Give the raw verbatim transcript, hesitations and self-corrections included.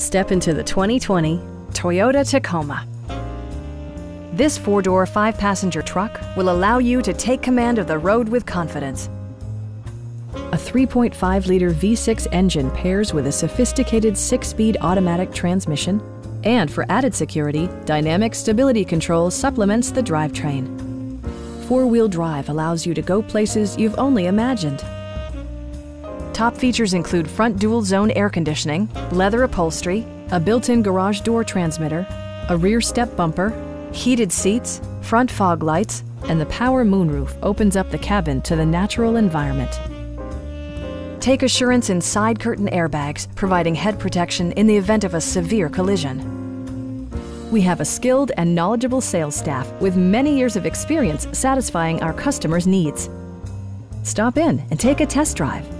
Step into the twenty twenty Toyota Tacoma. This four-door, five-passenger truck will allow you to take command of the road with confidence. A three point five liter V six engine pairs with a sophisticated six-speed automatic transmission, and for added security, dynamic stability control supplements the drivetrain. Four-wheel drive allows you to go places you've only imagined. Top features include front dual-zone air conditioning, leather upholstery, a built-in garage door transmitter, a rear step bumper, heated seats, front fog lights, and the power moonroof opens up the cabin to the natural environment. Take assurance in side curtain airbags, providing head protection in the event of a severe collision. We have a skilled and knowledgeable sales staff with many years of experience satisfying our customers' needs. Stop in and take a test drive.